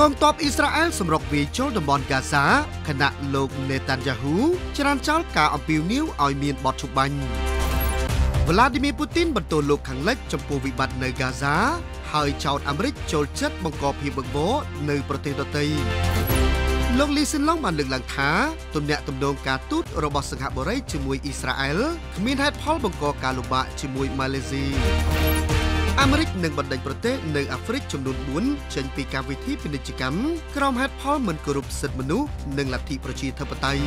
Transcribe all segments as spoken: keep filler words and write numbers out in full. กองทัพอิสราเอลสำรวจวิจารณ์บอลกาซาขณะโลกเนทันยาฮูจะรันจ้าก่าอัมพิวนิวออยเมียนบอดชุบบันวลาดิมีปูตินบรรทุนโลกขังเล็กจมปูวิบัติในกาซาหายชาวอเมริกโจลเช็ดบังกอบหิบงโบในประเทศไทยลงลีซินล่องมันหลึกหลังท้าตุ่มเนะตุ่มดงการตูดระบอบสังหบริจมวยอิสราเอลมีนฮัดพอลบังกอการลุบะจมวยมาเลเซียอเมริกหนึ่งบันไดประเทศในแอฟริกจำนวนบุญเชิญปีการวิธีพินิจกรรมกรอมฮัดพอลเหมือนกรุบสิทธิมนุษย์หนึ่งหลักที่ประชีธปไตย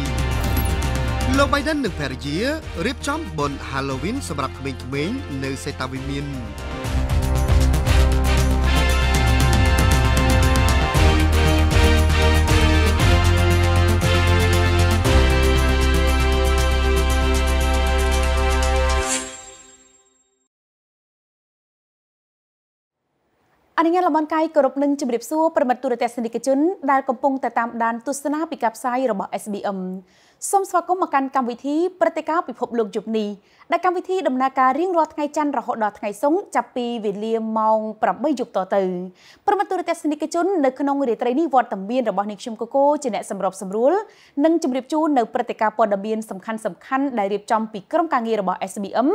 โลกใบดันหนึ่งแผ่เยียรีบจ้ำบนฮาโลวีนสำหรับเมงเมงในเซตาวิมินอันนี้เราบรรยายกรอบหนึ่งจุดเรียบสู้ประมาณตุลาเทศนิกชนได้กำปงแต่ตามดันตุสนาปิกับไซระบบ เอส บี เอ็ม สมสวัสดิ์ก็มาการกรรมวิธีปฏิกาปิภพหลวงจุบนีได้กรรมวิธีดำเนินการเรียงรอดไงจันทร์ระหดดอดไงสงจับปีวิเลียมมองปรับไม่หยุดต่อเติมประมาณตุลาเทศนิกชนในขนมเรียตรีนิวอร์ตัมเบียนระบบนิชมโกโก้จะแนะสำรบสำรู้หนึ่งจุดเรียบสู้ในปฏิกาปอดเบียนสำคัญสำคัญได้เรียบจำปีกรมการเงินระบบ เอส บี เอ็ม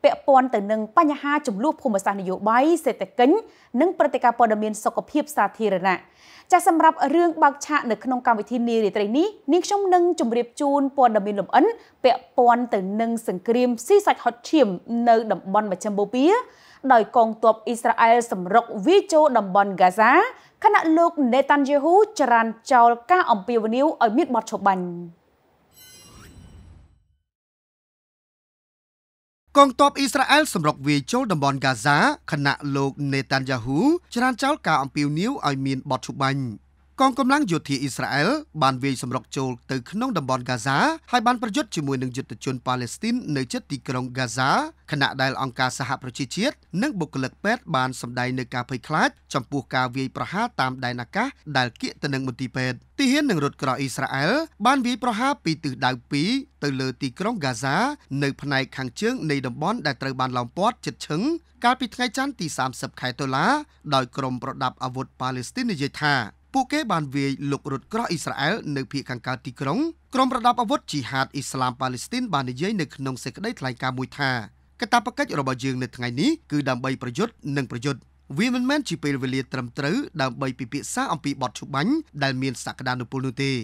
เปะปอนแต่หนึ่งปัญหาจุ่มลูกภูมิศาสตร์นโยบายเศรษฐกิจหนึ่งปฏิกาปอดเบียนสกปรกสาธิรณะจะสำหรับเรื่องบักชะในขนมการวิธีนี้หรือตรงนี้นิชมหนึ่งจุ่มเรียบจูนปอนดับเบิลลมอันเปะปอนแต่หนึ่งสังเกตซีสัตฮอตเทียมในดับบอลมาเชมโบเปียโดยกองทัพอิสราเอลสำรวจวิโจดับบอลกาซาขณะลูกเนทันยาฮูจรันจาวก้าอัมพิวนิวอมิดบอดชบันกองทัพอิสราเอลสำรวจวิโจดับบอลกาซาขณะลูกเนทันยาฮูจรันจาวก้าอัมพิวนิวอมิดบอดชบันกองกำลังโยธาอิสราเอลบานวีสำรวจโจลตึกน้องดับบอลกาซาให้บานประยุทธ์จมวยหนึ่งจุดจนปาเลสไตน์ในเจ็ดตีกรงกาซาขณะได้องค์การสหประชาชาตินักบุกเลิกแปดบานสำได้ในการเผยคลาดจำปูกาวีประหาตามไดนักะได้เกี่ยตนังมุติเปดที่เห็นหนึ่งรถกระอิสราเอลบานวีประหาปีตื่นดาวปีตื่นเลตีกรงกาซาในภายในขังเชิงในดับบอลได้เตยบานลำปอดจัดชึงการปิดไงจันตีสามสับไข่ตัวละโดยกรมประดับอาวุธปาเลสไตน์ในเยธาปูเกบานเวียหลกรถกระอิสราเอลในเพียงการตีกรงกรมประดับอาวุธจิฮาดอิสลามปาเลสไตน์บานในเยในขนมเสกได้ทลายการมวยธากตาปกติระบาดยืงในทั้งนี้คือดำใบประยุทธ์หนึ่งประยุทธ์วิมันแมนจีเปลเวลีตรำตรึดำใบปีปีซาอัมปีบอดชุบันได้เมียนสักดานุปูนุตี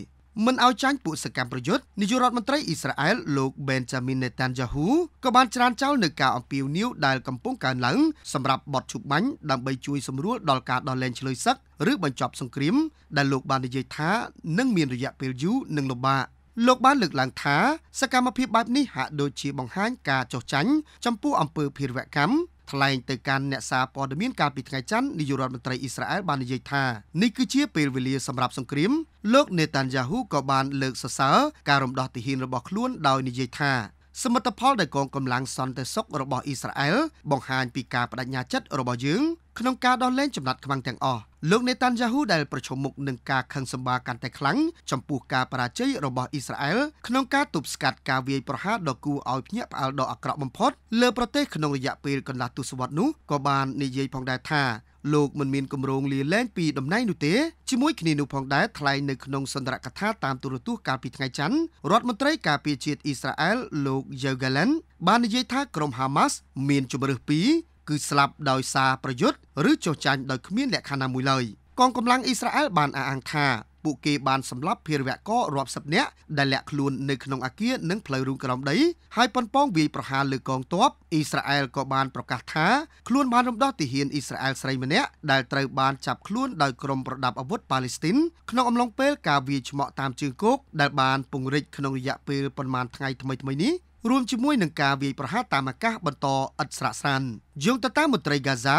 มันเอาใจปุสกรรมประยุทธ์นิยรัฐมนตรีอิสราเอลโลกเบนจามินเนทันยาฮูก็บานจราเจ้าในกาอัมปีนิวได้กำปงการหลังสำหรับบอดชุบันดำใบช่วยสำรวจดอลการดอลเลนเฉลยซักหรือบรรจบสงครามได้โลกบานในเยท้านึ่งเมียนระยะเปลยูหนึ่งลบบาโลกบ้านหลึกหลังท้าสกรรมพิบัตินี้หาโดยชีบังฮันกาโจจันจำปูอำเภอพิรเวกัมทลายเตการเนซาปอดมินการปิดไงจันนิยรัฐมนตรีอิสราเอลบานเยธานี่คือเชียเปลเวลีสำหรับสงครามโลกเนทันยาฮูกบานเลิกเสาการรมดอติฮินระบอบล้วนดาวนิเยธาสมรตพลได้กองกำลังซอนเตซกระบอบอิสราเอลบังฮันปีกาปรัญญาจัดระบอบยึงขนมกาดอนเล่นจำนัดกำลังแต่งออโลกเนทันยาฮูได้ประชมมุกหนึ่งกาคังสมบาการแต่ครั้งจำปูกาปราชัยระบอบอิสราเอลขนมกาตุบสกัดกาเวียประหาดอกูเอาเพียบเอาดอกอักระบมพดเลือประเทศขนมระยะปีกันลาตุสวัสนุกบาลในเยยพองได้ท่าโลกมันมีนกำรงลีเล่นปีดมไนนุเตชิมุยขณีนุพองได้ทลายในขนมสันตระกถาตามตุรตุกาปิดไงจันรัฐมนตรีกาปีเจียดอิสราเอลโลกเยเกลันบาลในเยยท่ากรมฮามาสมีนจุบรือปีคือสลับดอยซาประยุทธ์หรือโจจันดอยขมิ้นและคานามวยเลยกองกำลังอิสราเอลบานอาอังคาปุเกบานสำลับเพียรแวะก็รอบสับเนี้ยได้แหลกคลุนในขนมอาเกียนึงเพลรุงกระลำได้ให้ปนป้องวีประหารหรือกองทัพอิสราเอลก็บานประกาศท้าคลุนบานรมดอติเฮียนอิสราเอลไซมันเนี้ยได้เตยบานจับคลุนโดยกรมประดับอาวุธปาเลสไตน์ขนมอมลงเปลกาวีชเหมาะตามจึงกุกได้บานปุงริดขนมระยะเปลประมาณไงทำไมทำไมนี้รวมจมวยหนึ่งกาวีประหารตามอากาศบรรทออัศรัสันยงตะตามตรีกาซา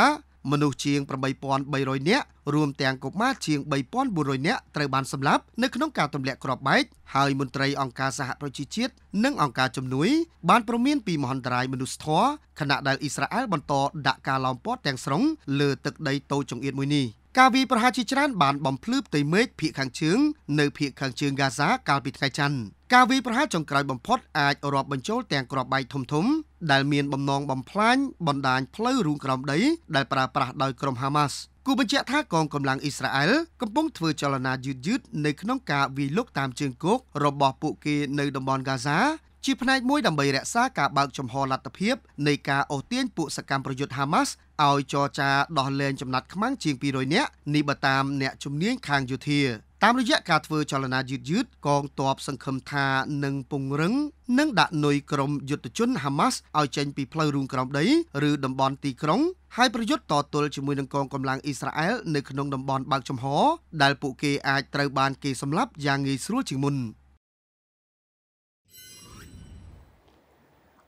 มนุษย์เชียงประใบปอนใบรอยเนี้ยรวมแต่งกบมาเชียงใบปอนบุรอยเนี้ยตรบานสำลับในขนมกาตำแหลกกรอบใบหายมนตรีองการสหประชาชาตินึ่งองการจมนุยบานประเมียนปีมหันตรายมนุษย์ท้อขณะได้อิสราเอลบรรทอดักกาลอมปอดแต่งสรงเลือตึกใดโตจงเอียดมวยนี้กาวีประหารชิชรันบานบอมพลืบเตยเมฆเพียงขังเชิงในเพียงขังเชิงกาซากาปิดไกจันกาวีประหารจงกลายบำพดอาจรอบบรรโจลแต่งกรอบใบถมถมได้เมียนบำนองบำพลานบำดานเพลื้อรุงกรอบใดได้ปราปราดอยกรมฮามาสก กูบัญชีท่ากองกำลังอิสราเอลกำปงเถื่อจลนายืดยืดในขนมกาวีลุกตามเชิงโกกรบอบปุกีในดมอนกาซาจีพนัยมวยดำเบยแร่ซากาบางจำฮอลัตเพียบในกาโอเตียนปุสกรรมประยุทธ์ฮามาสเอาจอจาดอเลนจำนัดขมั้งเชียงปีโดยเนี้ยนิบตามเนี้ยจุ่มเนี้ยคางอยู่เทียตามระยะการเฟอร์จลนายืดยืดกองตอบสังคมทาหนึ่งปุงรึงนั่งด่าหน่วยกรมยุทธจุนฮามาสเอาเจนปีพลอยรุงกรมได้หรือดำบอลตีกรงให้ประยุทธ์ต่อตัวจมูกนังกองกำลังอิสราเอลในขนมดำบอลบางจำฮอได้ปุกเกอไตรบานเกสำลับยางเงยสรู้จึงมุน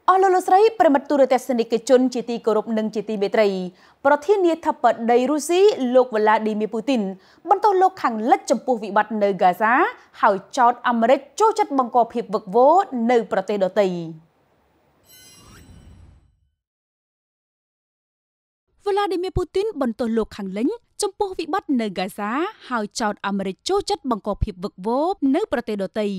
อลลสไรประมาตูรเตสนิกชนจิตีกรบหนึ่งจิตีเมตรีประเทศเนธปไดรูซีโลกเวลาดิมีปูตินบรรทุกโลกขังลัดจำปูวิบัติในกาซาหาวจอดอเมริกโจจัดบังกอบเพียบวกโวในประเทศดตีเวลาดิมีปูตินบรรทุกโลกขังเล้งจำปูวิบัติในกาซาหาวจอดอเมริกโจจัดบังกอบเพียบวกโวในประเทศดตี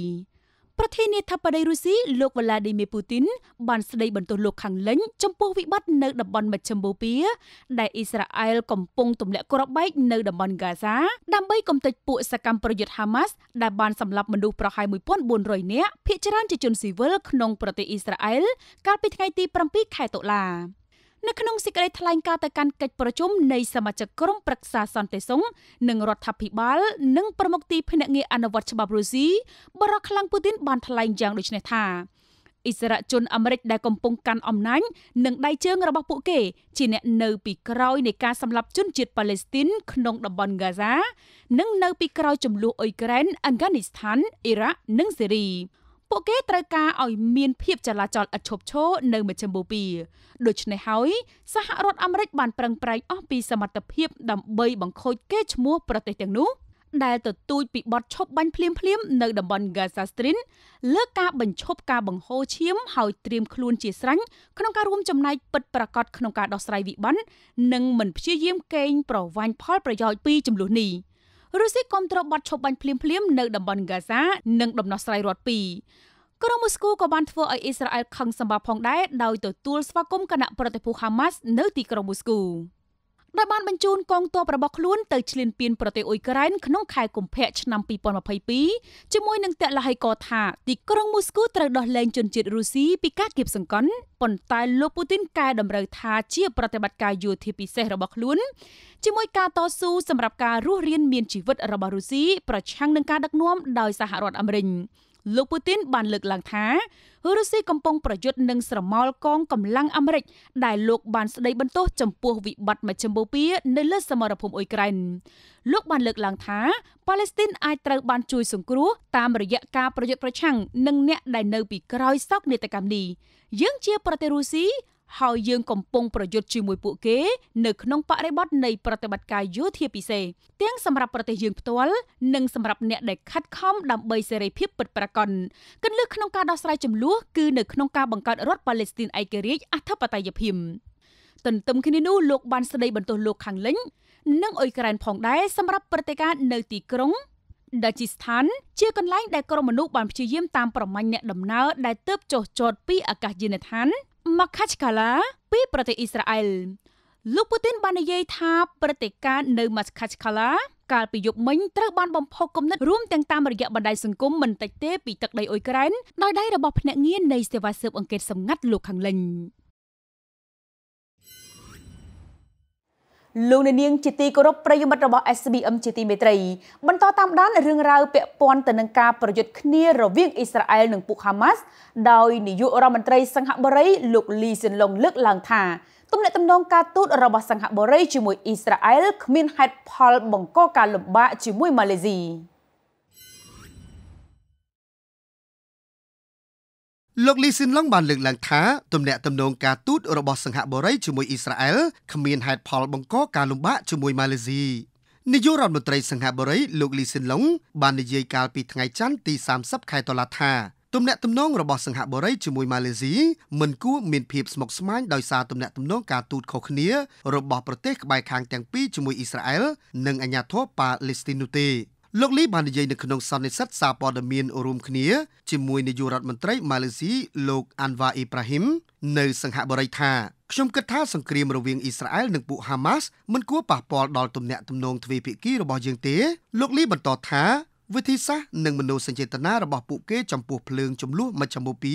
ประเทศเนธาปไดรูซีโลกวลาดิเมปูตินบานสไดบรรทุกโลกขังเล้งจำพวกวิบัติเนดับบอลมาชมบูเปียได้อิสราเอลกำปงตุ่มและกรอบใบเนดับบอลกาซาดัมใบกำติดปุสกรรมประยุทธ์ฮามาสได้บานสำหรับมนุษย์ประหายมวยป้อนบุญรอยเนี้ยพิจารณาจนซีเวลขนงประเทศอิสราเอลการปิดไงตีปรำปีไข่ตุลาในขนงสิกได้ทลายการแต่การเกิดประชุมในสมาชิกกรมปรึกษาสันติสงฆ์หนึ่งรัฐพิบาลหนึ่งประมุขตีพนักงานอนุวัติฉบับรูซีบรักลังปูตินบานทลายอย่างโดยเฉพาะอิสราเอลอเมริกได้กำปงกันอำนาจหนึ่งได้เชิงระบอบปุเกจีเนเนอปีกรอยในการสำหรับจุนจิตปาเลสไตน์ขนงดับบอลกาซาหนึ่งเนอปีกรอยจำลูอุยแกรนอัฟกานิสถานอิรักหนึ่งซีรีโปเกตรากาอ่อยเมียนเพียบจราจรอัดชบโชในเมืองชมบูปีโดยในเฮาส์สหรัฐอเมริกาบานปรังไพรอ้อปีสมัตเพียบดำเบยบังโคดเกชมัวประเทศอย่างนู้ได้ตัดตูดปีบอดชบบันเพลียมเพลียมในดับบอลกาซาสตรินเลิกกาบันชบกาบังโฮเชียมเฮาส์เตรียมคลูนจีสรังขนมการรวมจำนายปิดประกาศขนมการดอกสไลวิบันหนึ่งเหมือนเชี่ยเยี่ยมเก่งปรวันพอลประยอยปีจำลุนีรูซีกอมตรบัดชบบันเพลียมเพลียมในดับบอลกาซาหนึ่งดับนอสไลรอดปีกรมสกูกบันทัวไออิสราเอลขังสมบัติพองได้ดาวตัวตูลสวากมคณะปฏิภูฮามาสเนื้อตีกรมสกูรัฐบาลบรรจุกองตัวประบอกล้วนเตยชลินเปียนประเทศอุยกรันขนมขายกลุ่มเพชนำปีปอนมาภัยปีจมวยหนึ่งแต่ละไฮกอธาตีกรมสกูตระดอเลนจนจิตรูซีปีกาเก็บสังกันปนตายโลปูตินกายดำเนินทาเชี่ยปฏิบัติการอยู่ที่ปีเซระบอกล้วนจมวยการต่อสู้สำหรับการรู้เรียนเมียนชีวิตระบารูซีประชังหนึ่งการดักน้อมดาวสหรัฐอเมริกาโลกปูตินบานเลือกหลังท้ารูซีกำปงประยุทธ์หนึ่งสระมอลกองกำลังอเมริกได้โลกบานสไดบรรทุกจำพวกวิบัติมาจำโบเปียในเลือดสมรภูมิอุยกรันโลกบานเลือกหลังท้าปาเลสไตน์ไอตร์บานจุยสงครูตามระยะการประยุทธ์ประชังหนึ่งเนี่ยได้เนปีกรอยซอกในตะกำดียังเชียร์ประเทศรูซีเฮายังกำปงประยุทธ์ชิมวยปุเกหนึ่งน้องปะไรบอดในประติบัติการยุทธิพิเศษเตียงสำหรับประเทศยืนตัวหนึ่งสำหรับเนี่ยได้คัดค้อมดำใบเสรีพิบปิดประกันกันเลือกน้องการดาวสไลจำลัวคือหนึ่งน้องการบังการรถปาเลสไตน์ไอเกริชอัฐปตยพิมตันตึมคินินูโลกบันสไลบรรทุกโลกขังเล้งหนึ่งอุยกรันผ่องได้สำหรับประเทศการในตีกรงดัจิสถานเชื่อกันไล่ได้กรมนุษย์บานพิเยี่ยมตามประมาณเนี่ยดำเนินได้เติบโจทย์โจทย์ปีอากาศยืนทันมาคัชกาลาปีประเทศอิสราเอลลูกปูตินบานเยทาประเทศการเนมัสคัชกาลาการปิยกมิงตระบานบอมพกมนัดร่วมแต่งตามระยะบันไดสังคมมันเตเตปีตักไดอุยกรันได้ได้ระบบแผนเงียนในเซวาเซิบอังเกตสำงัดลูกขังเลิงลูกในเนียงจิตีกรบประยุทธ์ระบอบเอสบีเอ็มจิตีเมตรีบรรทอตามด้านเรื่องราวเปะปอนตันกาประยุทธ์เนียระวิ่งอิสราเอลหนึ่งปุกฮามาสโดยนิยุรมันตรีสังหบริลูกลีสินลงเลือกหลังท่าตุ้มและตำนองการตูดระบอบสังหบริจิมวยอิสราเอลขมินไฮด์พอลบังก็การลบบะจิมวยมาเลเซียโลกลีซินล่องบานเลือกหลังท้าตำแหน่งตำนงการตูดระบอบสังหบริจมวยอิสราเอลขมินไฮด์พอลบังก็การลบบะจิมวยมาเลเซียนิยุรัฐมนตรีสังหบริลูกลีซินลงบานในเยกาลปีทั้งไงจันตีสามซับไข่ตลาดท่าตำแหน่งตำนงระบอบสังหบริจมวยมาเลเซียมันกู้มินเพียบสมกสมานโดยสาตำแหน่งตำนงการตูดเขาเนียระบอบประเทศใบคางแตงปีจมวยอิสราเอลหนึ่งอัญญาโทปาเลสตินุตี ลูกลีบานใหญ่ในขนมสันในสัตว์ซาปอดเมียนอารมณ์ขี้จิมวยในยุโรปมันตรัยมาเลเซียโลกอันวาอิบราฮิมในสังหบริธาชมกระทาสังครีมระเวียงอิสราเอลหนึ่งปุฮามาสมันกัวป่าปอดอลตุ่มเนะตุ่มนงทวีปิกี้ระบอบยังเตะลูกลีบานต่อท้าวิธีซะหนึ่งมโนสัญเจตนาระบอบปุเกจำปูเพลิงจำลุ่มมาจำโมปี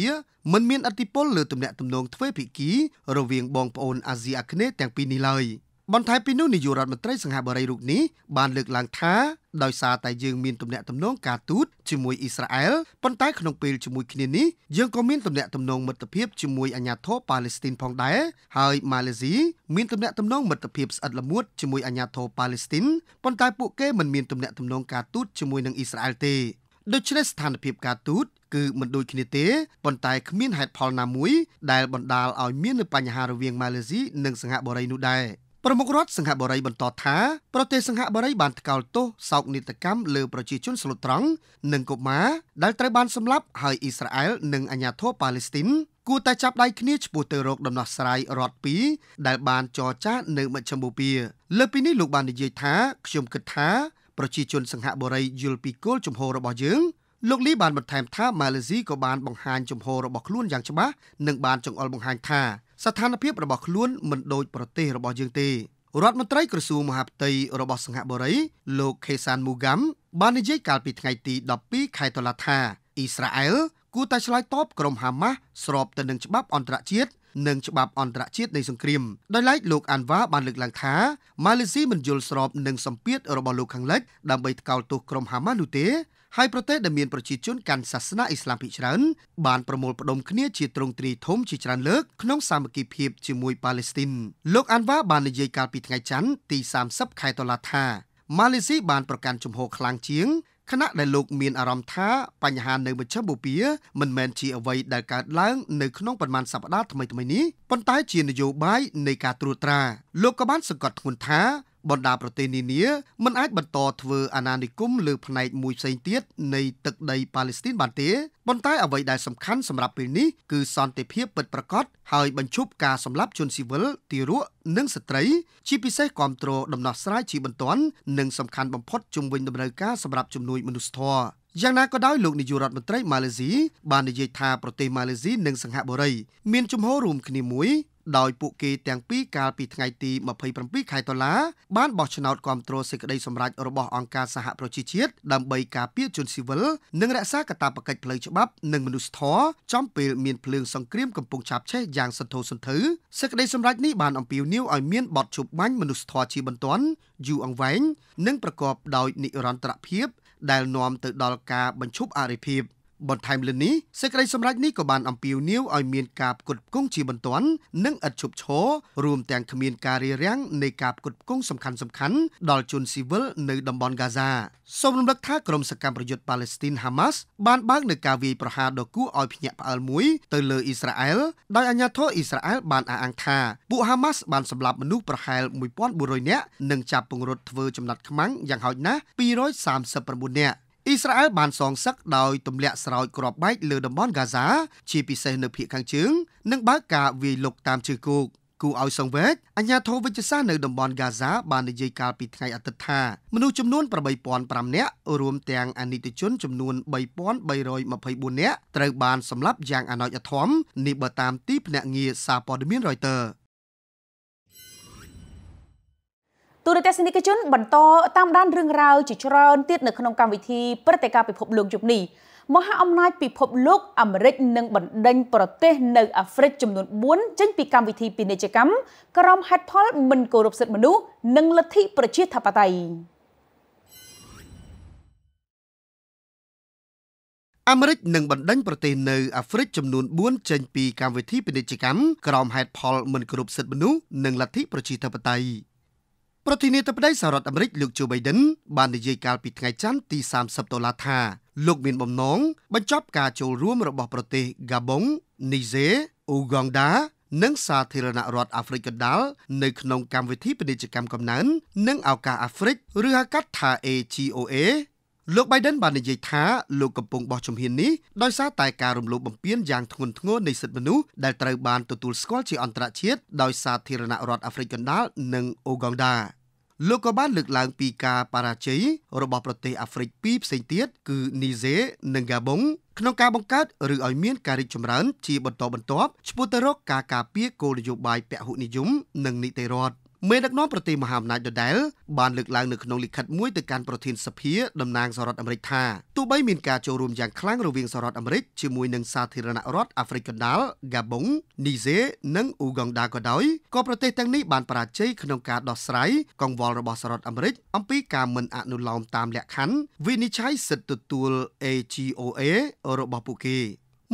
มันเมียนอติปอลเลือตุ่มเนะตุ่มนงทวีปิกี้ระเวียงบองปอนอาเซียคเนตแตงปีนีเลยบอลไทยปีนู้นในยุโรปมันตรัยสังหบริรุกนี้บานเลือกหลังท้าโดยซาแต่ยังมีตุ่มเนะตุ่มนงกาตูดจมวยอิสราเอลปันใต้ขนมเปลจมวยขี้นี้ยังก็มีตุ่มเนะตุ่มนงมัตเพียบจมวยอัญญาโทปาเลสไตน์พองได้หายมาเลเซียมีตุ่มเนะตุ่มนงมัตเพียบอัดละมุดจมวยอัญญาโทปาเลสไตน์ปันใต้ปุกเก้มันมีตุ่มเนะตุ่มนงกาตูดจมวยนางอิสราเอลเตโดยเฉพาะสถานเพียบกาตูดคือมันโดยขี้เตะปันใต้ขมิ้นหายพอลนามุยได้บรรดาเอาเมียนในปัญหาระเวียงมาเลเซียหนึ่งสังหบรินุได้ประมุขรัฐสังหบริบรรทอท้าประเทศสังหบริบานตะเกาโตสาวนิตกรรมเลือประชีชนสลดตรังหนึ่งกบมาได้ตรายบานสำลับให้อิสราเอลหนึ่งอัญญาโทปาเลสไตน์กูแต่จับได้คณิชปูเตโรกดำนักสลายรอดปีได้บานจอจ้าหนึ่งเมชมบูเปียเลือปีนี้ลูกบานในเยท้าชมกึศท้าประชีชนสังหบริยูลปีโกลจมโหระบอยึงลูกลีบานบรรทมท้ามาเลเซียกบานบังฮันจมโหระบอกล้วนอย่างฉบับหนึ่งบานจงอลบังฮันท้าสถานเพียบระบบล้วนมันโดยประเทศระบบยังเตรัฐมนตรีกระทรวงมหาดไทยระบบสังหบริโลกเคซานมูกัมบานในเยกาลปิดไงตีดับปีไคตลาธาอิสราเอลกูตาชลายตอบกรมฮามาสรอบแต่หนึ่งฉบับอันตรเจียดหนึ่งฉบับอันตรเจียดในสงครามโดยไล่ลูกอันว่าบานเลือกหลังท้ามาเลเซียมันยุลสรอบหนึ่งสัมเพียดระบบโลกขังเล็กดำไปเกาตัวกรมฮามาดูเตให้ประเทศดำเนินประชีชนการศาสนาอิสลามพิจารณาบานประมวลประดมคเนียจีตรงตรีทมจิจารณาเลิกขนมสามัคคีเพียบจิมวยปาเลสไตน์โลกอันว่าบานในเยกาลปิดไงจันตีสามซับไคตลาธามาเลเซียบานประกันจมโหคลางเฉียงคณะในโลกมีนอารมณ์ท้าปัญหาในเมืองเชมบูเปียมันแมนชีเอาไว้ได้การล้างในขนมประมาณสัปดาห์ทำไมทำไมนี้ปันท้ายจีนโยบายในการตรวจตราโลกบ้านสกัดหุ่นท้าบรรดาประเทศนี้เนี่ยมันอาจบรรทอทเวออาณานิคมหรือพนัยมวยไซเตียสในตึกใดปาเลสไตน์บานเตะบนใต้เอาไว้ได้สำคัญสำหรับปีนี้คือซอนเตเพียบเปิดประกาศให้บรรจุการสำรับชนสิเวลตีรัวหนึ่งสตรีชีพิเศษความโตรดำนักสลายชีบันตอนหนึ่งสำคัญบำพดจุมวินดำเนินการสำหรับจุมนุยมนุษย์ทออย่างนั้นก็ได้ลูกในยุโรปมันตรัยมาเลเซียบานในเยธาประเทศมาเลเซียหนึ่งสังหบริเมียนจุมโฮรุมคณิมวยโดยปุกีแตงปีการปีไงตีมาเผยปรำปีไข่ตลาบ้านบอกชนาวความโตรสิกได้สมรัยระบบองค์การสหประชาชาติดำใบกาเปียจนสิเวลหนึ่งรักษากตาประกาศเพลยฉบับหนึ่งมนุษย์ท้อจอมเปลี่ยนเมียนเพลิงสังเครียมกับปงฉับใช้อย่างสันโธสันถือสิกได้สมรัยนี้บ้านอมปิวนิ้วไอเมียนบอดฉุบมันมนุษย์ท้อชีบันตอนอยู่อังแหวนหนึ่งประกอบโดยนิรันตระเพียบได้นอมตึกดอลกาบรรชุบอาริพีบนไทม์เลนนี้เสกไรสมรัยนี้ก็บานอัมพิวนิ้วไอเมียนกาบกดกุ้งจีบันตอนนึ่งอัดฉุบโชรวมแต่งขมีนการีเรียงในกาบกดกุ้งสำคัญสำคัญดอลจุนซิเวลในดับบอลกาซาสมรภูมิท่ากรมสกรรมประยุทธ์ปาเลสไตน์ฮามาสบานบ้างในกาวีประหารดอกู้ออยพิญญาปาลมุยเตลเลออิสราเอลโดยอัญญาโทอิสราเอลบานอาอังทาบุฮามาสบานสำหรับมนุษย์ประหารมุยป้อนบุโรเนะหนึ่งจับปงรถเวอร์จำนัดขมังอย่างหอยนะปีร้อยสามสิบประบุเนะอิสราเอลบานสองซักดอยตุ่มเละสลายกรอบใบเลือดมอนกาซาชีพิเศษในเพียงข้างเชิงนั่งบ้ากาวีลกตามชื่อกูกูเอาสองเวทอัญญาโทวิจซาในดับบอลกาซาบานในเยกาปิดไงอัตถามนุษย์จำนวนประบายปอนปรำเนะรวมแต่งอนิจชนจำนวนใบปอนใบรอยมาพยบุญเนะตรัยบานสำรับอย่างอนอยอทอมนิบตามตีพเนงีซาปอดมินรอยเตอร์ตัวเด็กสินิกชนบันโตตามด้านเรื่องราวจิตรอนติดในขนมกรรมวิธีประเทศกาปิพบลวงจุนีมหาอำนาจปิพบโลกอเมริกหนึ่งบันเดินประเทศในแอฟริกจำนวนบุญจึงปีกรรมวิธีปีนิจกรรมกรอมฮัตพอลมันกรุบสิทธิมนุษย์หนึ่งลัทธิประชิดทัพไตอเมริกหนึ่งบันดังประเทศในแอฟริกจำนวนบ้วนเจนปีกรรมวิธีปีนิจกรรมกรอมฮัตพอลมันกรุบสิทธิมนุษย์หนึ่งลัทธิประชิดทัพไตประธานาธิบดีสหรัฐอเมริกาเลือกโจไบเดนบานในเยกาลปิดไงจันทร์ตีสามสัปดาห์ท่าลูกเมียนบอมน้องบรรจบการโจร่วมระบบประเทศกาบงนิเจออูกันดาเนื่องสาธารณรัฐแอฟริกาดาลในขนมกรรมวิธีเป็นกิจกรรมกำนันเนื่องเอาการแอฟริกหรือฮักกัตทาเอจีโอเอลูกไบเดนบานในเยท้าลูกกำปงบอชมเฮนนี้โดยซาตายการรวมลูกบำเพ็ญอย่างทงนทงในสิทธิมนุษย์ได้ตรายบานตัวตุลสกอลจีอันตรเชิดโดยซาธารณรัฐแอฟริกาดาลหนึ่งอูกันดา โลกบ้านหลึกหลังปีกาปาราเชยระบอบประเทศแอฟริกปีบเซนเตียคือนิเจเนงกาบงขนมกาบงกัดหรือออยเมียนการิจมรันชีบนตอบนตอบชปุตโรกากาเปียโกลยุบายเปะหุนิยุมหนึ่งนิเตรอดเมื่อนักน้องประเทศมหาอำนาจเดลบานหลึกหลังหนึ่งขนมลิขัดมุ้ยต่อการประเทศสเปียดำนางสหรัฐอเมริกาตัวใบมีนกาโจรวมอย่างคลั่งระเวียงสหรัฐอเมริกชื่อมวยหนึ่งสาธารณรัฐแอฟริกันดาลกาบงนิเจนังอูกันดาก็ได้ก็ประเทศทั้งนี้บานปราเจขนมกาดอสไรกองวอลระบอบสหรัฐอเมริกอัมพีกาเมืองอนุลอมตามแหลกขันวินิจฉัยสตุตูลเอจีโอเอระบอบปุกี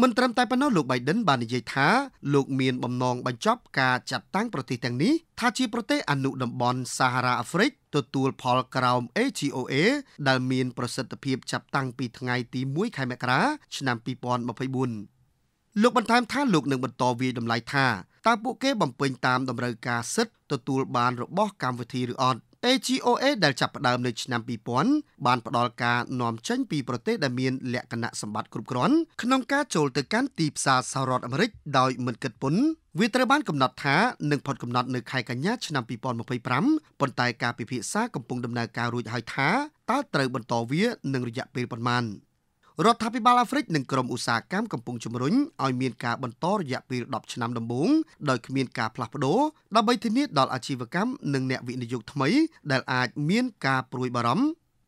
มันตรำไต่ปนลูกใบเดินบานใหญ่ท้าลูกเมียนบำนองบรรจบกาจัดตั้งประเทศแห่งนี้ท่าชีประเทศอนุดมบอลซาฮาราแอฟริกตัวตัวพอลกราวเอจีโอเอดัลเมียนประสิทธิภาพจับตั้งปีทั้งไงตีมุ้ยไข่แมกระชนามปีปอนมาพยุนลูกบรรทามท่าลูกหนึ่งบรรทอวีดำลายท่าตาปุเก้บำเพ็ญตามดำเนินการศึกตัวตัวบานระบอกการวิธีหรืออ่อนเอจีโอเอได้จับประเดิมในชนามปีป้อนบานประดอลกาหนอมเช่นปีประเทศดามีนและคณะสมบัติกรุบกรอนขนมกาโจลเตกันตีบซาสหรัฐอเมริกโดยเหมือนเกิดผลวิตรบ้านกำหนดท้าหนึ่งพอดกำหนดในใครกันยะชนามปีป้อนมาไปพร้ำปนตายกาปีพิซากำปงดำเนินการรุยหายท้าตาเตยบนต่อเวียหนึ่งระยะปีประมาณรัฐบาลบาลาฟริกหนึ่งกรมอุตสาหกรรมกำปงจมรุ่งออยเมียนกาบรรทอระยะปีดอบชนามดำบุงโดยเมียนกาพลับโดดับใบเทนิสดอลอาชีวกรรมหนึ่งแนววินิยุทธ์ใหม่ได้อาจเมียนกาปลุยบารม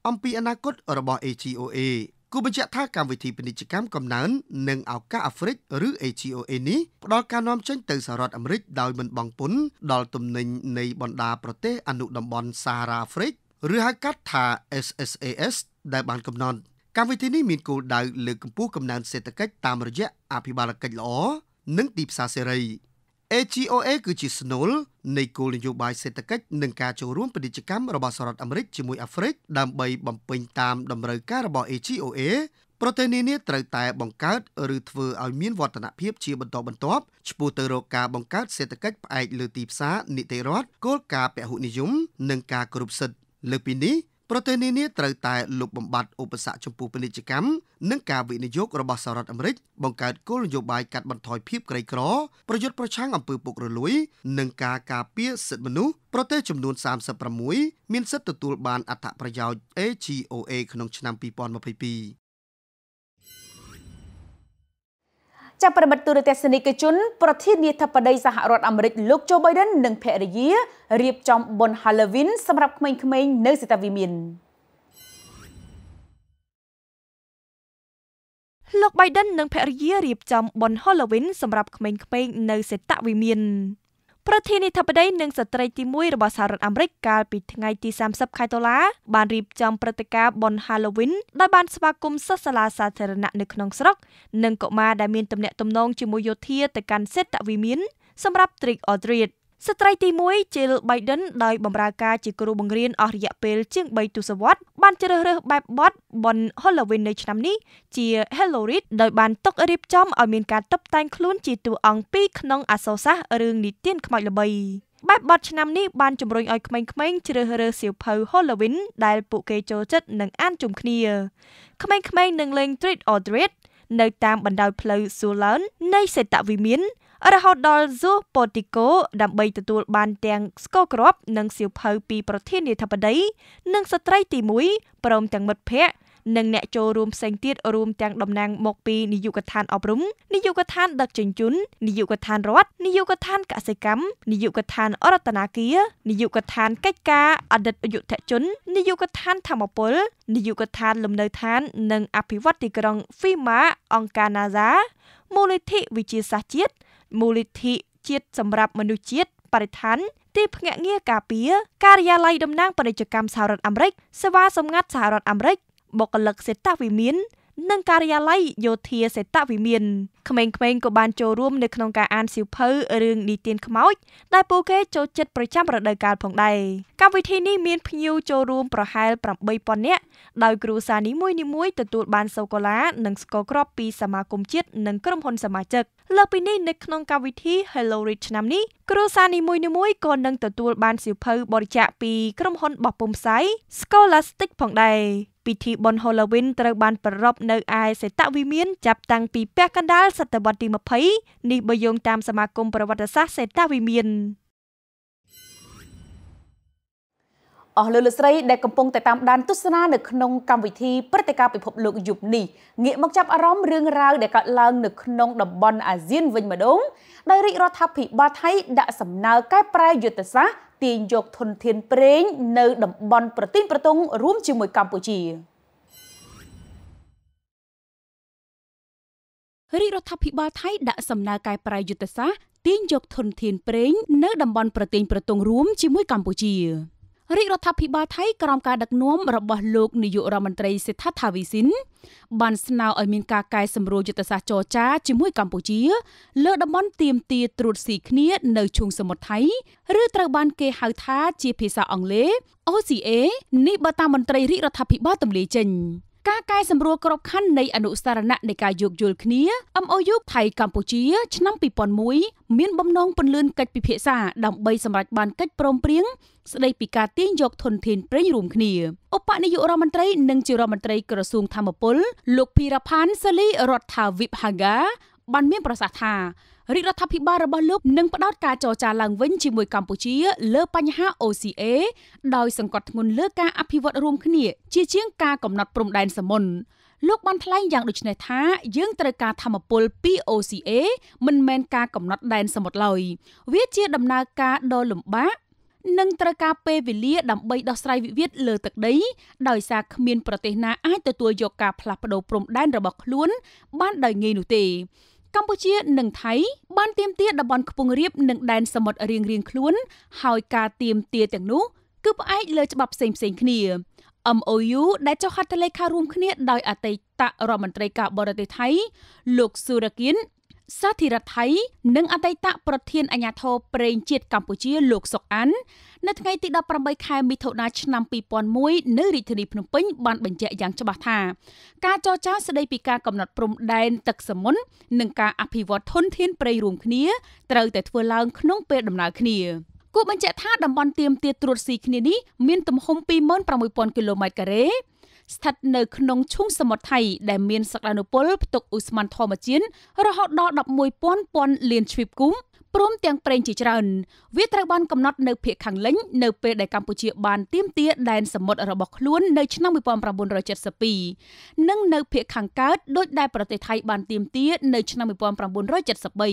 อัมพีอนาคตระบอบ เอ จี โอ เอ กูบัญญัติท่าการวิธีปนิจกรรมกำนันหนึ่งเอาก้าแอฟริกหรือ เอ จี โอ เอ นี้ดอลการน้อมเช่นตื่นสหรัฐอเมริกโดยมันบังปุ่นดอลตุ่มหนึ่งในบรรดาประเทศอนุดมบอลซาฮาราแอฟริกหรือฮักกัตธา เอส เอส เอ เอส ได้บานกำนันการวิธีนี้มีกูได้เลือกผู้กำนันเศรษฐกิจตามระยะอภิบาลกิจล้อหนึ่งตีบซาเซรี เอ จี โอ เอ คือจิสโนลในกูนโยบายเศรษฐกิจหนึ่งการโจร่วมปฏิจกรรมระบอบสหรัฐอเมริกจมวยแอฟริกดำใบบำเพ็ญตามดำเนินการระบอบ เอ จี โอ เอ ประเทศนี้เนี่ยตั้งแต่บังคับหรือถือเอาเมียนวัฒนเพียบเชียบต่อบันทบชปูเตโรกาบังคับเศรษฐกิจไปหรือตีบซานิเตรอดโกลกาเปหุนิยมหนึ่งการกรุบสิทธิ์เลือกปีนี้ประเทศนี้เนี่ยตั้งแต่หลบบำบัดอุปสรรคชมพูปนิจกรรมนักการวินิยกระบาดสหรัฐอเมริกบังการกลยุทธ์บายกัดบันทอยพิบไกรกรอประยุทธ์ประช่างอำเภอปกระลุยนักการกาเปียสิทธิมนุษย์ประเทศจำนวนสามสิบประมุยมีสิทธิตัวบานอัฐประยาว เอ จี โอ เอ ขนมชนามปีปอนมาปีจากประบัติตุรเตสนิกจุนประเทศนี้ทับประเดี๋ยวสหรัฐอเมริกลุกโจไบเดนหนึ่งเพรียเรียบจอมบนฮาโลวีนสำหรับขมิ้นขมิ้นในสิตาวิมินลุกไบเดนหนึ่งเพรียเรียบจอมบนฮาโลวีนสำหรับขมิ้นขมิ้นในสิตาวิมินประเทศนี้ทับประเดี๋ยวหนึ่งสตรีที่มวยระบาดสหรัฐอเมริกกาปิดไงที่สามสิบไคโตลาบานรีบจอมประติกาบนฮาโลวีนได้บานสมาคมศาสนาสาธารณะในขนมสระหนึ่งก็มาได้มีตำแหน่งตำนองจิมโยเทียแต่การเซตตะวิมินสำหรับตรีออดรีดสตรีที่มวยเจลไบเดนได้บำราการจิกรูบังเรียนอริยะเปลเชียงใบตุสวัตบานเจริญเรือแบบบอสบนฮาโลวีนในชนามนี้เจียเฮโลริดได้บานตกรีบจอมเอามีการตบแต่งคลุ้นจิตตัวอังปีขนมอาโซซาเรื่องนิเตียนขมายละใบแบบบอสชนามนี้บานจมรอยอ้อยขมายขมายเจริญเรือเสียวเพลฮาโลวีนได้ปุเกโจจัดหนึ่งอันจุ่มเคลียขมายขมายหนึ่งเลงตรีดออดรีดในตามบรรดาเพลสูลันในเศรษฐวิมินเราหดดอลซูโปติโกดำใบตัวบานแตงสกอครอบนังเสียวเพลปีประเทศเนธาบดี นังสไตร์ตีมุ้ยปรมแตงมดเพะนังเนโจรวมเซนเตียรวมแตงดำนางหมกปีนิยุกทานอบรุ้มนิยุกทานดักจุนจุนนิยุกทานรถนิยุกทานกะเสกัมนิยุกทานอรัตนาเกียนิยุกทานกัจกาอดัตอยุทะจุนนิยุกทานธรรมปลนิยุกทานลมเนยทานนังอภิวัติกรองฟิมาองกานาซาโมเลธิวิจิสาจิตมูลิธิจิตสำหรับมนุษย์จิตปริทันที่พงเงียกาเปียการยาไลดำนางปฏิจกรรมสหรัฐอเมริกสวาสมงัดสหรัฐอเมริกบอกกลักเซตตาวิมินนังการยาไลโยเทียเซตตาวิมินขมงขมงกบานโจร่วมในขนมการอ่านสิวเพลเรื่องดีเตียนขมอยได้ปูเกโจจิตประจำระดับการผ่องใดการวิธีนี้มีพยิวโจร่วมประหารปรับใบปอนเนะโดยกรูสานิมุยนิมุยตัดตัวบานโซโกลาหนังสกอครอบปีสมาคมจิตหนังกรมพลสมาชิกเลิกปีนี้ในขนมการวิธีเฮโลริชนามนี้กรูสานิมุยนิมุยก่อนหนังตัดตัวบานสิวเพลบริจาคปีกรมพลบอกปุ่มไซสกอลาสติกผ่องใดพิธีบนฮาโลวีนตระบานประรอบในไอเซตวิมินจับตังปีแปะกันดาลสัตบัติมาเพย์นิบยงตามสมาคมประวัติศาสตร์เซตวิมิน อ๋อเลือดไรได้กำปงแต่ตามดันทุศนาหนึ่งขนมกรรมวิธีปฏิการไปพบหลุดหยุบหนีเงี่ยมักจับอารมณ์เรื่องราวได้กัดลางหนึ่งขนมดับบอลอาเซียนวิ่งมาดงได้ริรอทับผีบาไทยด่าสำนักใกล้ปลายหยุดแต่ซะตีนยกทนเทียนเปร่งในดับบอลประตินประตงร่วมชิมวยกัมพูชีริรอทับผีบาไทยด่าสำนักใกล้ปลายหยุดแต่ซะตีนยกทนเทียนเปร่งในดับบอลประตินประตงร่วมชิมวยกัมพูชีริรัฐพิบาลไทยกรอมการดักน้อมระบอบโลกนิยมรัฐมนตรีเศรษฐาทวีสินบันสนาวอเมริกาไกลสำรวจยุทธศาสตร์จอจ้าจิมวยกัมพูชีเลือดมอนเตรียมตีตรวจสีเนี้ยในชุมสมุทรไทยหรือตระบันเกฮาวท้าจีพิซาอังเลโอซีเอนี่บัตามนตรีริรัฐพิบาลตำลีเจนกาไกลสำรวจกรอบขั้นในอนุสารณะในการยกยุลเนี้ยอัมโอยุกไทยกัมพูชีชนะปีปอนมุยเมียนบำนองปนเลือนกัดปีเพศาดำใบสำรัดบันกัดปรมเปรียงสไลปิกาเตียงยกทนเทนเปรย์รุมขณีอุปนายกรัฐมนตรีหนึ่งจิรัฐมนตรีกระทรวงธรรมปุลลูกพีรพันธ์สลีรัฐวิภากาบันเมียนประสาทาริรัฐพิบาลระบาดลูกหนึ่งประดอดการจอจาลังเว้นจิมวยกัมพูชีเลือปัญหาโอซีเอโดยสังกัดเงินเลือกการอภิวัตรรวมขณีเชี่ยเชียงกากำนัดปรมแดนสมนลูกบันทลายอย่างดุจในท้ายืงตระการธรรมปุลปีโอซีเอมันแมนกากำนัดแดนสมดลอยเวียเชียดำนาการโดยหลุมบ้านังตระกาเปวิเลียดับใบดอกไซวิเวียดเลอตักได้ดอยซากเมียนประเทศนาไอตัวตัวยกกาพลับประดูปรมด้านระบบล้วนบ้านดอยเงยหนุตีกัมพูชีหนึ่งไทยบ้านเตรียมเตี้ยดับบอลขบงเรียบหนึ่งแดนสมดเรียงเรียงคล้วนหอยกาเตรียมเตี้ยแต่งนุกึบไอเลยจะบับเซ็งเซ็งขณีอัมโอยูได้เจ้าฮัตเลคารุมขณีดอยอาเตตะรอมันตรกาบรเตไทยลูกสุรกินสาธิรัฐไทยหนึ่งอัตตะประเทศอัญญาโทเปรนเจียดกัมพูชีโลกสกอันในไงติดาประบายคายมิโทนาชนำปีปอนมุยเนริธนีพนมเป้งบันบรรเจยังฉบับทาการจอจ้าสดายปีกากำหนดปรมแดนตึกสมุนหนึ่งการอภิวัตทนเทียนเปรย์รวมขณีเตรแต่ทัวลางขนงเปรดำนาขณีกูบรรเจท่าดำบอลเตรียมเตียตรวจสีขณีนี้มีนตมหมปีมอนประมวยปอนกิโลเมตรกะเรสถัดเนอขนมชุ่มสมดไทยได้เมียนสักลานุปลตกอุสมันทอมาจินรหดดอดับมวยป้อนปอนเลียนชีพกุ้มปรุมเตียงเปรนจิจรันวิตรบันกำนัดเนอเพียขังเล้งเนอเปรดกัมพูชีบานเตี้ยมเตี้ยแดนสมดระบอกล้วนเนอชนะมีปอมประบุนรอยเจ็ดสปีนั่งเนอเพียขังการ์ดโดยได้ประเทศไทยบานเตี้ยมเตี้ยเนอชนะมีปอมประบุนรอยเจ็ดสปี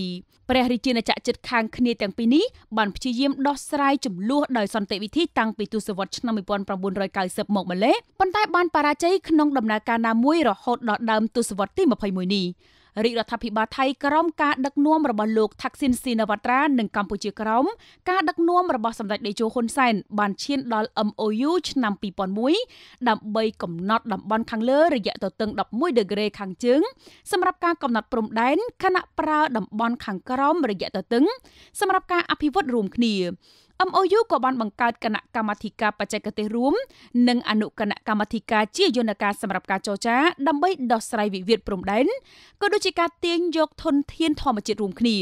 เปรริจินจะจัดขังคณีเตียงปีนี้บานพิจิเยี่ยมดอสไรจุ่มลู่โดยสันติวิธีตังปีตุสวัสดิ์ชนะมีปอมประบุนรอยเก้าสิบหกมาเล่ปันใต้บานปาราใจขนมดำนาการนามวยรอหดดอดำตุสวัสดิ์ที่มาพายมวยนี้ริรัฐพิบาลไทยกรอมการดักน้อมระบอบโลกทักษิณศินวัตราหนึ่งกัมพูชีกรอมการดักน้อมระบอบสำเร็จเดโจคนเซนบานเชียนดอลเอ็มโอยูชนำปีปอนมุ้ยดับใบกำนัดดับบอลคังเลอระยะต่อตึงดับมุ้ยเดเกรคังจึงสำหรับการกำนัดปรมแดนคณะปราดับบอลคังกรอมระยะต่อตึงสำหรับการอภิวัตรรวมขณีอัมโอยูกบันบังการคณะกรรมการปัจเจกเตรุมหนึ่งอนุคณะกรรมการเจียยนการสำหรับการโจจ้าดับใบดอสไรวิเวียดปรมแดนก็โดยการเตียงยกทนเทียนทอมจิตรวมขณี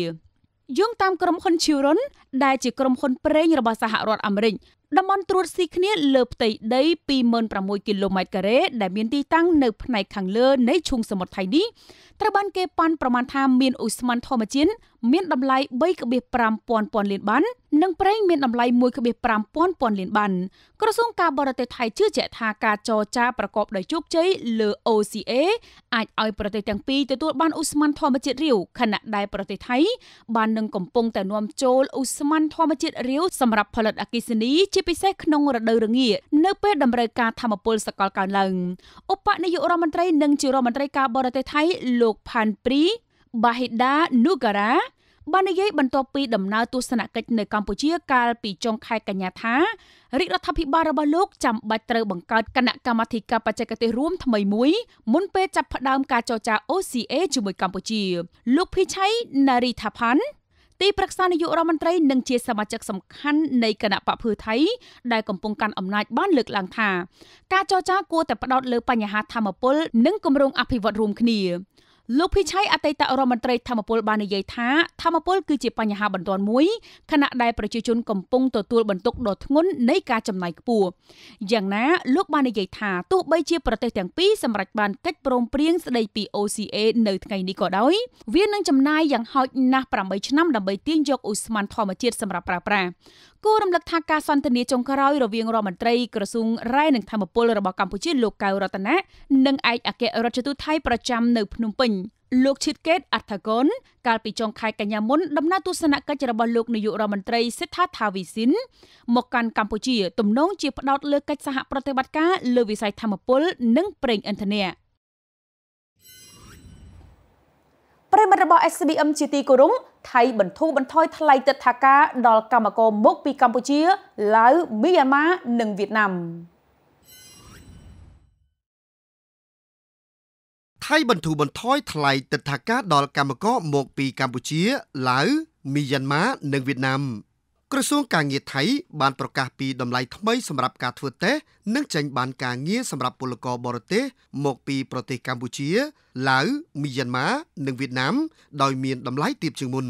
ย่งตามกรมคนชิวร้นได้จีกรมคนเปรย์ระบาสหรัฐอเมริกาดำมอนตรวจสีขณีเลิบติได้ปีเมินประมวยกิโลเมตรกะเรได้เมียนตีตั้งในภายในขังเลอในชุงสมุทรไทยนี้ตระบันเกปันประมาณทามเมียนอุสมันทอมจินเมียนดำไลใบกระเบียปรามปอนปอนเลียนบันนังเปรย์เมียนดำไลมวยกระเบียปรามปอนปอนเลียนบันกระทรวงการบริเตไทยชื่อเจตหากาจอจาประกอบโดยจุกใจเลอโอซีเออาจเอาประเทศต่างปีแต่ตัวบ้านอุสมันทอมจินเรียวขณะได้ประเทศไทยบ้านนังกำปงแต่นวมโจลอุสมันทอมจินเรียวสำหรับผลิตอกิสนีไปเสกนงระเดอร์เงียเนื้อเปิดดำเนินการทำมาปนสกัดการลังอุปนายกรัฐมนตรีหนึ่งจิรมนตรีการบริเตไทยโลกพันปรีบาฮิดานุกระบานยัยบรรทบปีดำนาตุสนักกิจในกัมพูชีกาลปีจงคายกัญญาธาริรัฐพิบาลระบลุกจำบัตรเตอร์บังการคณะกรรมการปัจเจกเตร่วมทำไมมุ้ยมุนเปจับผดามการจอจาโอซีเอจุมวยกัมพูชีลูกพิชัยนาริธพันธ์ตีปรักษาในยุโรปมันไตรหนึ่งเชียสมาชิกสำคัญในคณะปะพือไทยได้กำปงการอำนาจบ้านเลือกหลังทาการจอจ้ากลัวแต่ประดอดเลือปัญหาธรรมปุลนึ่งกำรงอภิวัตรรวมขณี ลูกพี่ชัยอติตะรมนตรีธรรมพลบานเยท้าธรรมพลคือจีปัญหาบรรทอนมุ้ยขณะใดประชาชนกำปงตัวตัวบรรทุกโดดงุนในการจำหน่ายปูอย่างน้าลูกบานเยท้าตู้ใบเชียประเทศแตงปีสำหรับบานกัดโปร่งเปรี้ยงในปี โอ ซี เอ ในไงนี้ก็ได้เวียนนั่งจำนายอย่างหอยนาปรำใบชนะดำใบเตี้ยงยกอุสมันทอมเชียสำหรับปราบปรามกู้รำลึกทางการสันติเนจงคารอยระเวียงรมนตรีกระทรวงแรงหนึ่งธรรมพลระบอบกัมพูชีลูกเกลรัตนะหนึ่งไออาเกอรัชตุไทยประจำในพนมเปญลูกชิดเกตอัฐกรการปีจงคายกัญญามนดำหน้าตุสนะกัจจรบลูกนายกรัฐมนตรีเศรษฐาทวีสินหมกการกัมพูชีตุ่มน้องจีบดาวเลือกกัจสหปฏิบัติการเลือกวิสัยธรรมพลนึ่งเปล่งอันเทเนียปริมาณระบอบเอสบีเอ็มจีตีกรุงไทยบรรทุกบรรทอยทลายจัดทากาดอลกามากมบุกปีกัมพูชีลาวเมียนมาหนึ่งเวียดนามไทยบรรทุกบรรทอยทลายจัดทากาดอลกามากมบุกปีกัมพูชีลาวเมียนมาหนึ่งเวียดนามกระทรวงการเงินไทยบานประกาศปีดำไลทำไมสำหรับการทัวร์เตะเนื่องจากบานการเงินสำหรับพลกรบรเตะหมกปีประเทศกัมพูชีลาวเมียนมาหนึ่งเวียดนามโดยมีดำไลตีบจึงมุน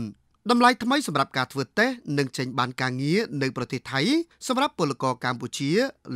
ดำไลทำไมสำหรับการทัวร์เตะเนื่องจากบานการเงินในประเทศไทยสำหรับพลกรกัมพูชี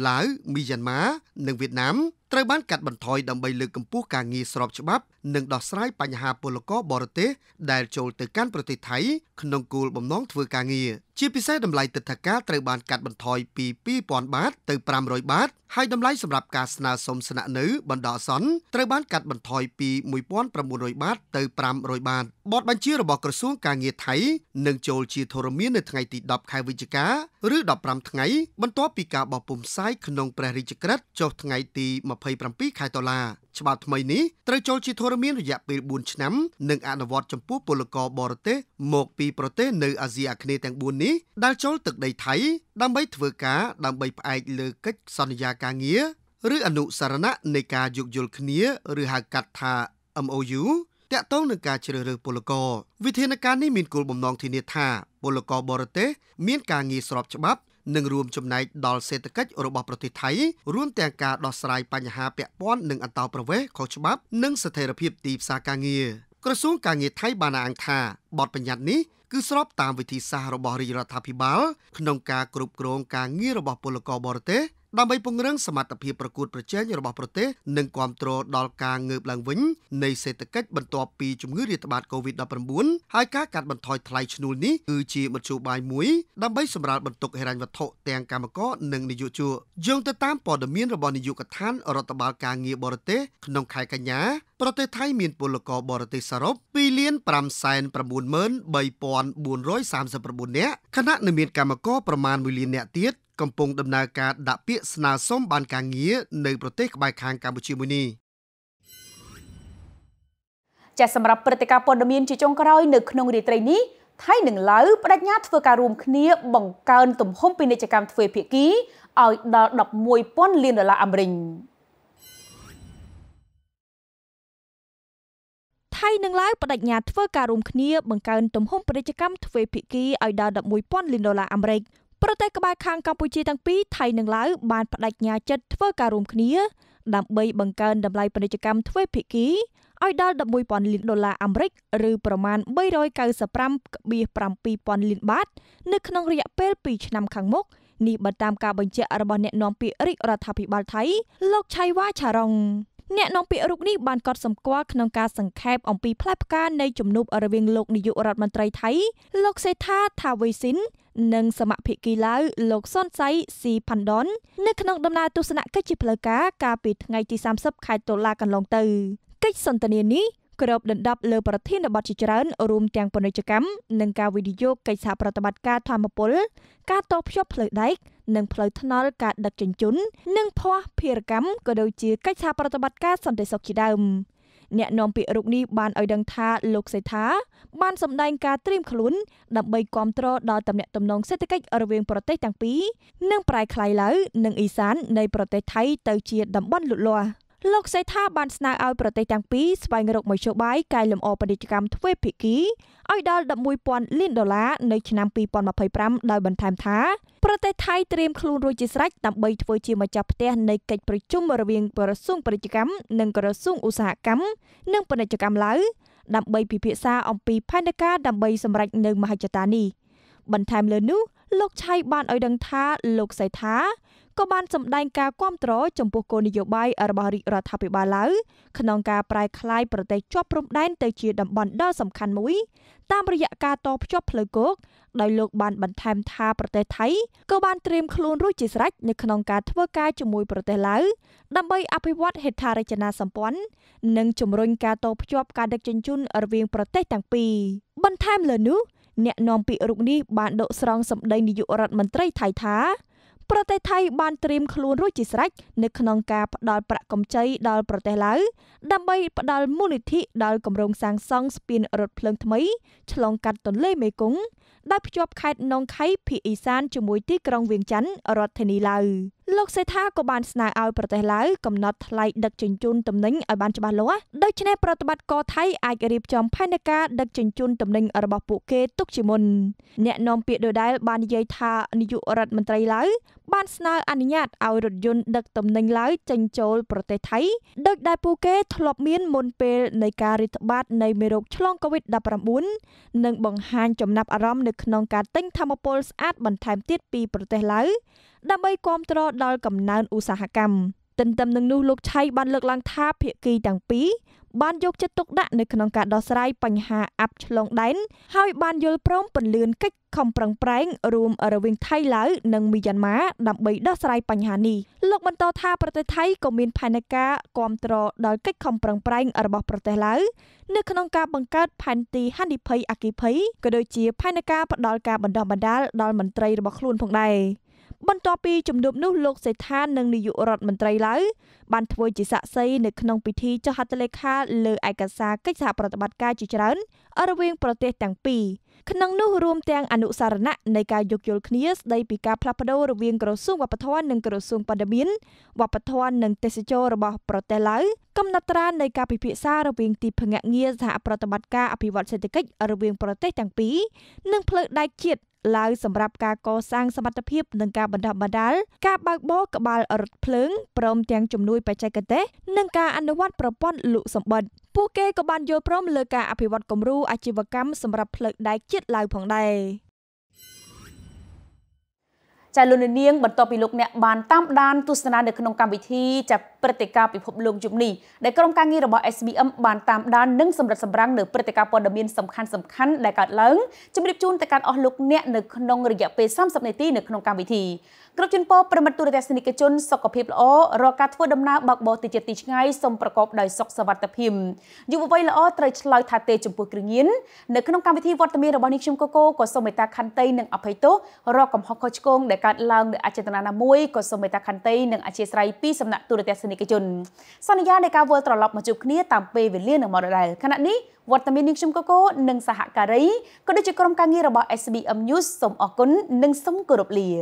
ลาวเมียนมาหนึ่งเวียดนามเตรียมบ้านกัดบรรทอยดำใบเลือกกัมพูการเงินสำหรับฉบับหนึ่งดอกสายปัญหาพลกรบรเตะได้โจลติการประเทศไทยขนมกูลบ่มน้องทัวร์การเงินชีพิเศษดำไลติดทากาเตรียมบานกัดบรรทอยปีปีปอนบาทเติมปรามร้อยบาทให้ดำไลสำหรับการสนาสมสนะเนื้อบรรดาสอนเตรียมบานกัดบรรทอยปีมวยป้อนประมูลร้อยบาทเติมปรามร้อยบาทบอดบัญชีระบบกระทรวงการเงินไทยหนึ่งโจลชีโทรมีในทั้งไงติดดอกไขวิจิกาหรือดอกปรามทั้งไงบรรทอปีกาบอปุ่มซ้ายขนมแปรริจกรัตจบทั้งไงตีมาเพย์ปรามปีไขตลาฉบับทำไมนี้เตรียมโจลชีโทรมีระยะปีบุญชน้ำหนึ่งอนุวัตจำพูปลกบอร์เตหมกปีโปรเตในอาเซียนในแตงบุญนี้ได้โจลตึกในไทยดำใบเถื่อกาดำใบไอเลือกกัดสัญญาการเงี้ยหรืออนุสารณะในการยุกยุลเนี้ยหรือหากัดทา เอ็ม โอ ยู แต่ต้องในการเจริญพลกรวิธีการนี้มีกลุ่มบ่มนองทีเนธาพลกรบรเตมีการเงี้ยสอบฉบับหนึ่งรวมจำนายดอลเศรษฐกิจระบบประเทศไทยร่วมแต่งการดอลสลายปัญหาเปียป้อนหนึ่งอันตาประเวศของฉบับหนึ่งเสถียรภาพตีสาการเงี้ยกระทรวงการเงินไทยบานาอังคาบอดปัญญานี้คือสอบตามวิธีสารบริรัฐพิบาลขนมกากรุบกรองการเงินระบบพลกรบรเตดำไปปงเรื่องสมรรถภาพประกุดประเจนระบบประเทศหนึ่งความโตรดอลการเงือบหลังวิ้งในเศรษฐกิจบรรทอปีจุ่มเงือริตบาดโควิดดับปันบุญให้ก้าการบรรทอยทลายชนูนี้คือจีบรรจุบายมุ้ยดำไปสำราญบรรทุกเฮรันวัตโตแตงกามก้อหนึ่งในยุจูยงแต่ตามปอดมีนระบในยุกท่านรัฐบาลการเงียบบรเตขนมขายกัญญาประเทศไทยมีนปลกบรเตสรบปีเลี้ยนปรำแสนประมูลเมินใบปอนบุญร้อยสามสิบประมูลเนี้ยคณะในมีนกามก้อประมาณวิลีเนียเตียดกำปงดำเนินการดับเปียสนาส้มบานการเงี้ยในประเทศบายคางกัมพูชีมุนีจะสำหรับปฏิการปนดมีนจิจงกรอยหนึ่งขนมดีตรนี้ไทยหนึ่งหลายปรัชญาทเวการรวมเนี้ยบังการตุ่มห้องปีนิจกรรมทเวเพียกี้เอาดอกมวยป้อนเลียนดอลลาร์อเมริกไทยหนึ่งหลายปรัชญาทเวการรวมเนี้ยบังการตุ่มห้องปีนิจกรรมทเวเพียกี้เอาดอกมวยป้อนเลียนดอลลาร์อเมริกประเทศกบายคางกัมพูชีตั้งปีไทยหนึ่งหลายบานปฏิญาจัดทเวการรวมเนี้ยดำใบบังเกินดำลายปฏิจกรรมทเวพิกีอ้อยดาวดำมวยปอนลินดอลลาร์อเมริกหรือประมาณใบรอยเกาสปรัมเบียปรัมปีปอนลินบาทนึกขนองระยะเปลปีชนำขังมกนี่บันตามการบัญชีอารบอนเนนนอมปีริรัฐภิบาลไทยโลกชัยว่าชารองเนนนอมปีรุกนี่บานกอดสมกว่าขนองการสังแคบอมปีแพร่การในจุ่มนุบอรเวงโลกนิยุรัฐมนตรีไทยโลกเซธาทาวิสินหนึ่งสมัครพิกีฬาโลกซ่อนไซสี่พันดอนในขนมดำนาตุสนะกิจพลกากาปิดไงที่สามซับขายตัวลากันลงตือกิจสันตเนียนี้กรอบดันดับเลอประเทศในบัตรจิจรันรวมเตียงปนิจกรรมหนึ่งการวิดีโอกิจสาประตบัติการทำมาปลการตอบชอบเพลย์ไดค์หนึ่งเพลย์ทนอลการดักจันจุนหนึ่งพอเพียรกรรมก็โดยจีกิจสาประตบัติการสันติสกิดามเนนอมปีรุกนี้บานเอาดังทาโลกเศรษฐาบานสำแดงการเตรียมขลุ่นดับใบความตรอดอตำแหน่งตำนองเศรษฐกิจอรเวงประเทศต่างปีหนึ่งปลายคลายเหลือหนึ่งอีสานในประเทศไทยเตยเชียดับบ้านหลุดลัว ลูกใส่ท่าบานสนาเอาประเทศต่างปีสไปงรกมาโชว์ใบกายลมอปฏิกรรมทเวพิกีไอดอลดับมวยปอนลินดอลลาในชนามปีปอนมาเผยพรำได้บรรทามท้าประเทศไทยเตรียมครูโรจิสรักตับใบทเวจีมาจับเตะในกิจประชุมระเบียงกระทรวงปฏิกรรมหนึ่งกระทรวงอุตสาหกรรมหนึ่งปฏิกรรมหลายดับใบพิพิซาอมปีพานกาดับใบสำหรับหนึ่งมหาจตานีบรรทามเลนุลูกชายบ้านอ้อยดังท้าลูกใส่ท้าก็บ้านสำแดงการก้มตรอจมพวกคนโยบายอรบาริรัฐภิบาลแล้วขนองการปลายคลายประเทศจอบรมแดนเตจีดับบอลด้าสำคัญมุ้ยตามระยะการตอบจอบเพลโกกโดยโลกบ้านบันเทิงทาประเทศไทยก็บ้านเตรียมคลูนรุ่ยจิสรักในขนองการทว่ากายจมวยประเทศแล้วดับใบอภิวัตเหตุการณ์จนาสัมพันธ์หนึ่งจมรุ่ยการตอบจอบการดักจันจุนอรเวียงประเทศต่างปีบันเทิงเหล่านี้แนะนำปีรุ่งนี้บ้านโดสรองสำแดงนิยรัฐมนตรีไทยท้าประเทศไทยบานเตรียมครูนรุ่ยจิสรักในขนองการดอลประกำใจดอลประเทศแล้วดับใบดอลมูนิธิดอลกำรงสร้างซองสปินรถเพลิงทำไมฉลองกันตนเล่เมกุงได้พยบขัดนองไข่ผีอีสานจมวยที่กรองเวียงจันทร์รัฐนีลาวโลกเซธากบาลสนาเอาประเทศลาวกำหนดไล่ดักจินจุนตำแหน่งอบานจบาลวะโดยชนะประติบัติกอไทยอาจรีบจอมพายนกาดักจินจุนตำแหน่งอรบปุเกตุกชิมนแนะนำเปียโดยได้บานยัยทานิยุรัฐมนตรีลาวบานสนาอนุญาตเอารถยนต์ดักตำแหน่งลาวจันโจลประเทศไทยดักได้ปุเกทลบเมียนมนเปลในการริบบาดในเมรุกชลองกวิดดับประมุนหนึ่งบังฮันจำนับอารมณ์ขนองการตั้งธรรมโพลส์อาจบันทามติดปีประเทศลาวดับใบความตรอดอลกำนันอุตสาหกรรมติดตำนึงนูลูกชายบันเลือกลังท้าเพียกีต่างปีบ้านยกจะตกดะในขนองการดอสไรปัญหาอับฉลองแดนให้บ้านยลพร้อมปนเลือนกักคำปรังแปรงรวมอรวิงไทยหลายนังมียันม้าดับใบดอสไรปัญหานี้โลกบรรทอท่าประเทศไทยก็มีภายในกาความตรอดอลกักคำปรังแปรงอรบประเทศลาวในขนองการบังเกิดพันตีฮันดิเพย์อากิเพย์ก็โดยเจียภายในกาดอลการบรรดาบรรดาดอลมันไตรรบคลุนพงใดบรรทอปีจมดุบนุโลกเศรษฐาหนึ่งในยุโรปมันไตรแล้วบันทวยจิสะไซในขนมพิธีเจ้าฮัตเลขาเลอไอกาซากิจสาปฏิบัติการจิจรันอรเวงประเทศต่างปีขนมนุรวมแตงอนุสารณะในการยกยลคเนียสได้ปีกาพลับพโดรเวียงกระทรวงวัปทวนหนึ่งกระทรวงปฏิบินวัปทวนหนึ่งเตสโจระบอบประเทศแล้วกำนัตราในการพิพิซาระเวียงตีพงเงียสหปฏิบัติการอภิวัตเศรษฐกิจอรเวงประเทศต่างปีหนึ่งเพลิดได้เกียรติลาวสำหรับการก่อสร้างสมรรถภาพหนึ่งการบรรดาบรรดาการบักโบกบาลอรถเพลิงพร้อมแจงจำนวนไปใจกันเตะหนึ่งการอนุวัตประป้อนลุสมบัติผู้เกกบาลโยพร้อมเลือกการอภิวัตกรมรูอาชีวกรรมสำหรับเพลิงได้เจ็ดลาวผ่องใดใจลุนเนียงบรรทอปีลุกเนี่ยบานตั้มด้านตุสนาเด็กขนมการวิธีจะปฏิกาปิภพลุงจุมนีได้กรมการเงินระบบ เอส บี เอ็ม บานตามด้านนึ่งสำหรับสำรังเด็กปฏิกาปอดเมียนสำคัญสำคัญได้การเล้งจุมดิบจูนแต่การออกลุกเนี่ยเด็กขนมระยะเปย์ซ้ำสับในตีเด็กขนมการวิธีกระจุนปอประมาตุระเดสนิกจนสกปรกล้อรอการทั่วดำนาบักบอติจติชไงสมประกอบได้สกสวัสดิพิมอยู่บนใบล้อไตรลอยทาเตจุมปุกริยินเด็กขนมการวิธีวัตเมียระบบนิชมโกโก้ก็สมัยตาคันเตยหนึ่งอภัยโตรอกำฮอกคอชกงได้การเล้งเด็กอาเจตนาหนุ่ยก็สมัยตาคันเตยหนึ่งอาเจสไรปีสำนักตุระเดสนิกจนสัญญาในการวัวตลอดมาจุกนี้ตามเปเวเลียนหนึ่งมอดได้ขณะนี้วัตมินิชุมโกโก้หนึ่งสหการีก็ได้จุกกรมการเงินระบบ เอส บี เอ็ม News สมอกุลหนึ่งสมกรบเลีย